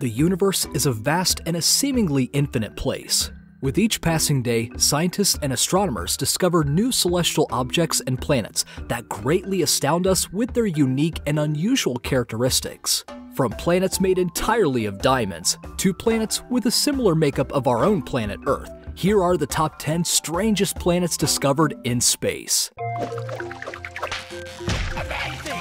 The universe is a vast and a seemingly infinite place. With each passing day, scientists and astronomers discover new celestial objects and planets that greatly astound us with their unique and unusual characteristics. From planets made entirely of diamonds to planets with a similar makeup of our own planet Earth, here are the top 10 strangest planets discovered in space. Amazing.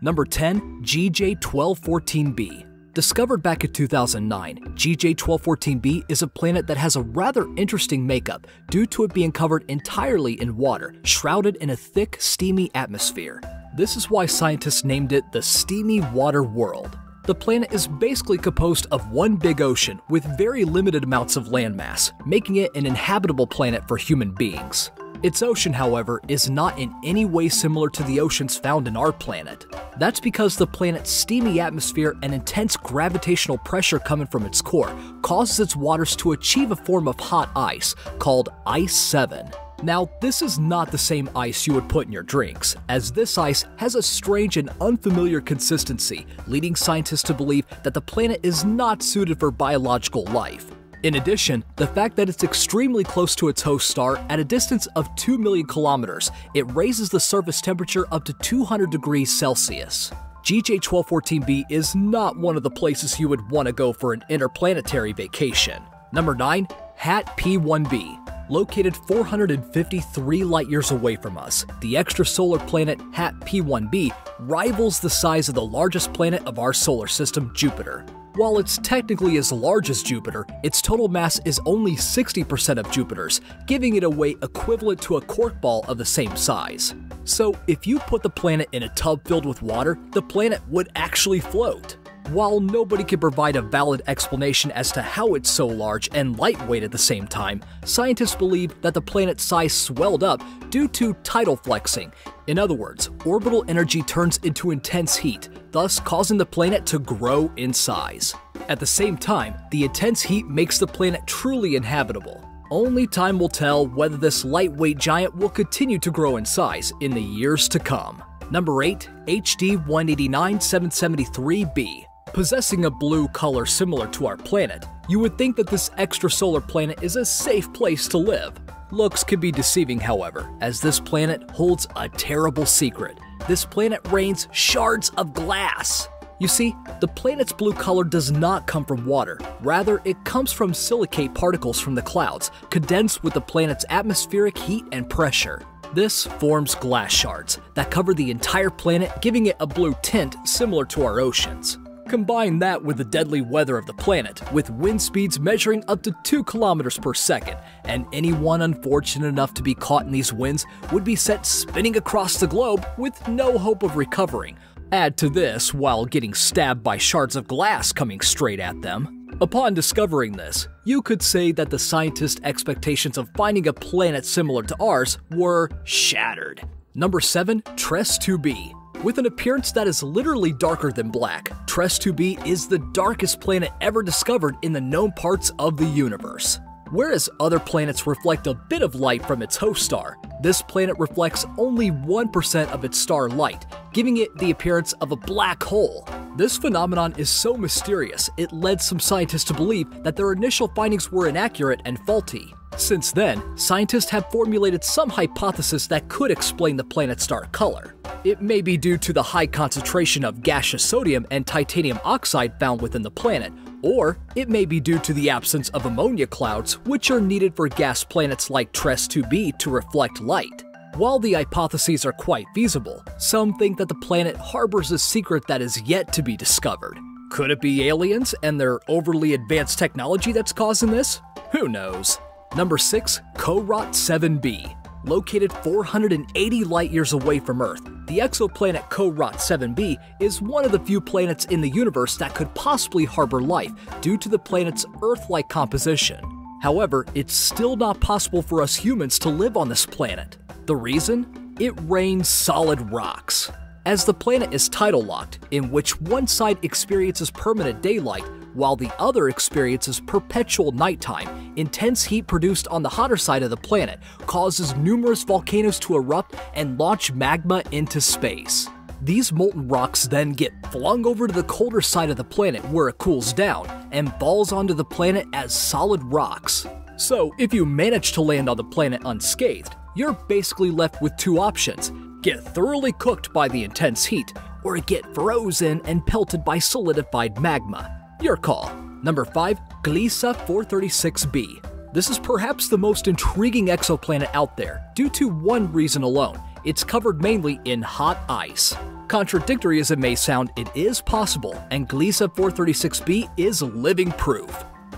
Number 10, GJ 1214b. Discovered back in 2009, GJ 1214b is a planet that has a rather interesting makeup due to it being covered entirely in water, shrouded in a thick, steamy atmosphere. This is why scientists named it the Steamy Water World. The planet is basically composed of one big ocean with very limited amounts of landmass, making it an inhabitable planet for human beings. Its ocean, however, is not in any way similar to the oceans found in our planet. That's because the planet's steamy atmosphere and intense gravitational pressure coming from its core causes its waters to achieve a form of hot ice called Ice 7. Now, this is not the same ice you would put in your drinks, as this ice has a strange and unfamiliar consistency, leading scientists to believe that the planet is not suited for biological life. In addition, the fact that it's extremely close to its host star at a distance of 2 million kilometers, it raises the surface temperature up to 200 degrees Celsius. GJ 1214b is not one of the places you would want to go for an interplanetary vacation. Number 9, HAT-P1b. Located 453 light-years away from us, the extrasolar planet HAT-P1b rivals the size of the largest planet of our solar system, Jupiter. While it's technically as large as Jupiter, its total mass is only 60% of Jupiter's, giving it a weight equivalent to a corkball of the same size. So if you put the planet in a tub filled with water, the planet would actually float. While nobody can provide a valid explanation as to how it's so large and lightweight at the same time, scientists believe that the planet's size swelled up due to tidal flexing. In other words, orbital energy turns into intense heat, thus causing the planet to grow in size. At the same time, the intense heat makes the planet truly inhabitable. Only time will tell whether this lightweight giant will continue to grow in size in the years to come. Number 8, HD 189773b. Possessing a blue color similar to our planet, you would think that this extrasolar planet is a safe place to live. Looks can be deceiving, however, as this planet holds a terrible secret. This planet rains shards of glass. You see, the planet's blue color does not come from water. Rather, it comes from silicate particles from the clouds, condensed with the planet's atmospheric heat and pressure. This forms glass shards that cover the entire planet, giving it a blue tint similar to our oceans. Combine that with the deadly weather of the planet, with wind speeds measuring up to 2 kilometers per second, and anyone unfortunate enough to be caught in these winds would be sent spinning across the globe with no hope of recovering. Add to this while getting stabbed by shards of glass coming straight at them. Upon discovering this, you could say that the scientists' expectations of finding a planet similar to ours were shattered. Number 7, TrES-2b. With an appearance that is literally darker than black, TrES-2b is the darkest planet ever discovered in the known parts of the universe. Whereas other planets reflect a bit of light from its host star, this planet reflects only 1% of its star light, giving it the appearance of a black hole. This phenomenon is so mysterious, it led some scientists to believe that their initial findings were inaccurate and faulty. Since then, scientists have formulated some hypothesis that could explain the planet's dark color. It may be due to the high concentration of gaseous sodium and titanium oxide found within the planet, or it may be due to the absence of ammonia clouds, which are needed for gas planets like TrES-2b to reflect light. While the hypotheses are quite feasible, some think that the planet harbors a secret that is yet to be discovered. Could it be aliens and their overly advanced technology that's causing this? Who knows? Number 6, CoRoT-7b. Located 480 light-years away from Earth, the exoplanet CoRoT-7b is one of the few planets in the universe that could possibly harbor life due to the planet's Earth-like composition. However, it's still not possible for us humans to live on this planet. The reason? It rains solid rocks. As the planet is tidal locked, in which one side experiences permanent daylight, while the other experiences perpetual nighttime, intense heat produced on the hotter side of the planet causes numerous volcanoes to erupt and launch magma into space. These molten rocks then get flung over to the colder side of the planet where it cools down and falls onto the planet as solid rocks. So if you manage to land on the planet unscathed, you're basically left with two options: get thoroughly cooked by the intense heat, or get frozen and pelted by solidified magma. Your call. Number 5. Gliese 436b. This is perhaps the most intriguing exoplanet out there, due to one reason alone: it's covered mainly in hot ice. Contradictory as it may sound, it is possible, and Gliese 436b is living proof.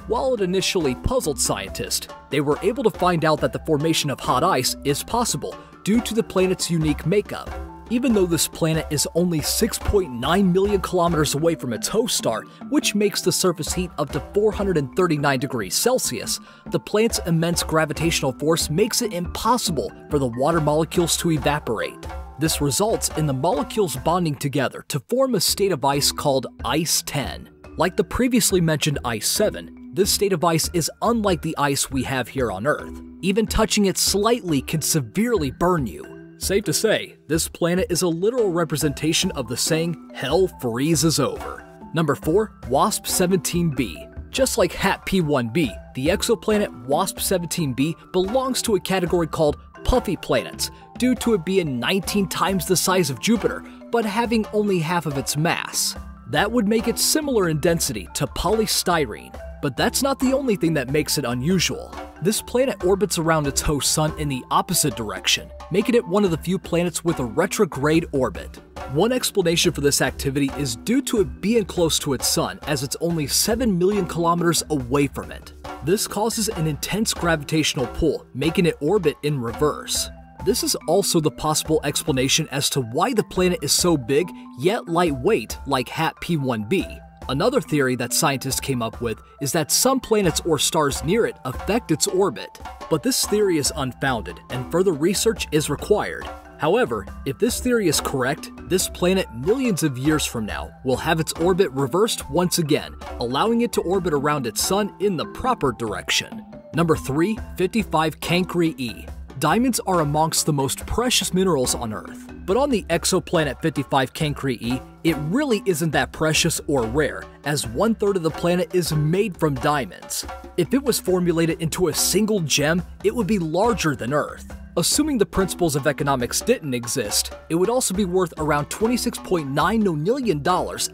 While it initially puzzled scientists, they were able to find out that the formation of hot ice is possible due to the planet's unique makeup. Even though this planet is only 6.9 million kilometers away from its host star, which makes the surface heat up to 439 degrees Celsius, the planet's immense gravitational force makes it impossible for the water molecules to evaporate. This results in the molecules bonding together to form a state of ice called Ice 10. Like the previously mentioned Ice 7, this state of ice is unlike the ice we have here on Earth. Even touching it slightly can severely burn you. Safe to say, this planet is a literal representation of the saying, hell freezes over. Number 4. WASP-17b. Just like HAT-P1b, the exoplanet WASP-17b belongs to a category called puffy planets, due to it being 19 times the size of Jupiter, but having only half of its mass. That would make it similar in density to polystyrene. But that's not the only thing that makes it unusual. This planet orbits around its host sun in the opposite direction, making it one of the few planets with a retrograde orbit. One explanation for this activity is due to it being close to its sun, as it's only 7 million kilometers away from it. This causes an intense gravitational pull, making it orbit in reverse. This is also the possible explanation as to why the planet is so big yet lightweight like HAT-P1b. Another theory that scientists came up with is that some planets or stars near it affect its orbit, but this theory is unfounded and further research is required. However, if this theory is correct, this planet millions of years from now will have its orbit reversed once again, allowing it to orbit around its sun in the proper direction. Number 3. 55 Cancri E. Diamonds are amongst the most precious minerals on Earth, but on the exoplanet 55 Cancri E, it really isn't that precious or rare, as 1/3 of the planet is made from diamonds. If it was formulated into a single gem, it would be larger than Earth. Assuming the principles of economics didn't exist, it would also be worth around $26.9 million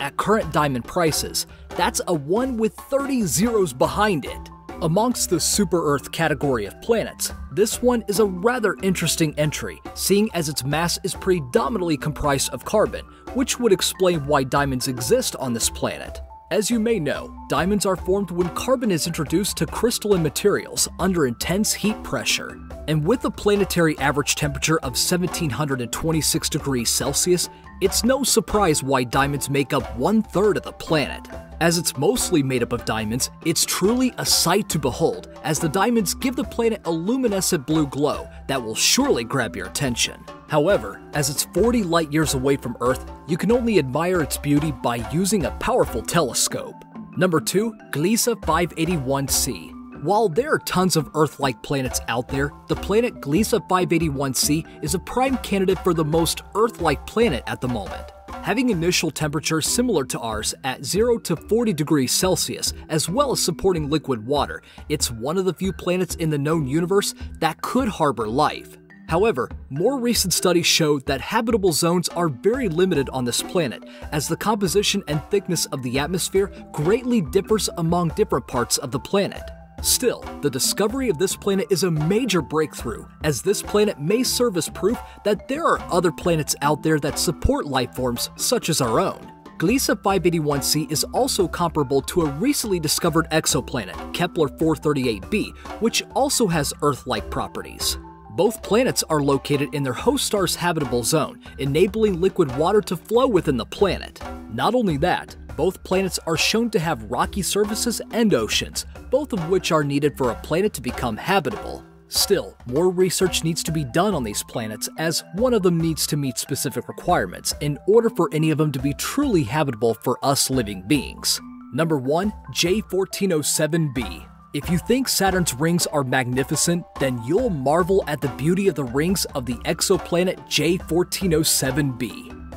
at current diamond prices. That's a 1 with 30 zeros behind it. Amongst the super-Earth category of planets, this one is a rather interesting entry, seeing as its mass is predominantly comprised of carbon, which would explain why diamonds exist on this planet. As you may know, diamonds are formed when carbon is introduced to crystalline materials under intense heat pressure. And with a planetary average temperature of 1726 degrees Celsius, it's no surprise why diamonds make up 1/3 of the planet. As it's mostly made up of diamonds, it's truly a sight to behold, as the diamonds give the planet a luminescent blue glow that will surely grab your attention. However, as it's 40 light years away from Earth, you can only admire its beauty by using a powerful telescope. Number 2. Gliese 581c. While there are tons of Earth-like planets out there, the planet Gliese 581c is a prime candidate for the most Earth-like planet at the moment, having initial temperatures similar to ours at 0 to 40 degrees Celsius, as well as supporting liquid water. It's one of the few planets in the known universe that could harbor life. However, more recent studies showed that habitable zones are very limited on this planet, as the composition and thickness of the atmosphere greatly differs among different parts of the planet. Still, the discovery of this planet is a major breakthrough, as this planet may serve as proof that there are other planets out there that support life forms such as our own. Gliese 581c is also comparable to a recently discovered exoplanet, Kepler-438b, which also has Earth-like properties. Both planets are located in their host star's habitable zone, enabling liquid water to flow within the planet. Not only that, both planets are shown to have rocky surfaces and oceans, both of which are needed for a planet to become habitable. Still, more research needs to be done on these planets, as one of them needs to meet specific requirements in order for any of them to be truly habitable for us living beings. Number 1. J1407b. If you think Saturn's rings are magnificent, then you'll marvel at the beauty of the rings of the exoplanet J1407b.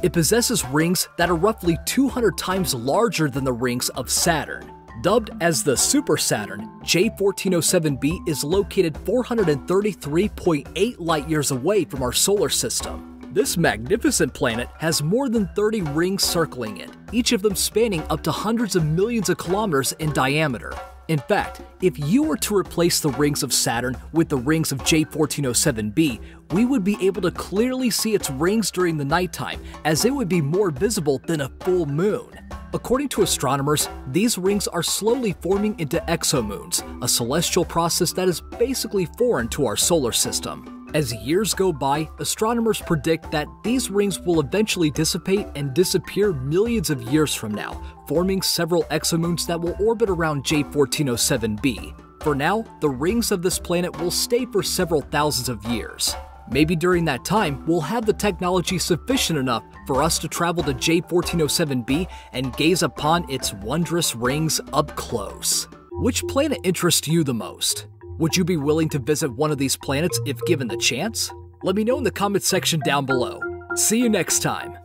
It possesses rings that are roughly 200 times larger than the rings of Saturn. Dubbed as the Super Saturn, J1407b is located 433.8 light-years away from our solar system. This magnificent planet has more than 30 rings circling it, each of them spanning up to hundreds of millions of kilometers in diameter. In fact, if you were to replace the rings of Saturn with the rings of J1407b, we would be able to clearly see its rings during the nighttime, as it would be more visible than a full moon. According to astronomers, these rings are slowly forming into exomoons, a celestial process that is basically foreign to our solar system. As years go by, astronomers predict that these rings will eventually dissipate and disappear millions of years from now, forming several exomoons that will orbit around J1407b. For now, the rings of this planet will stay for several thousands of years. Maybe during that time, we'll have the technology sufficient enough for us to travel to J1407b and gaze upon its wondrous rings up close. Which planet interests you the most? Would you be willing to visit one of these planets if given the chance? Let me know in the comments section down below. See you next time.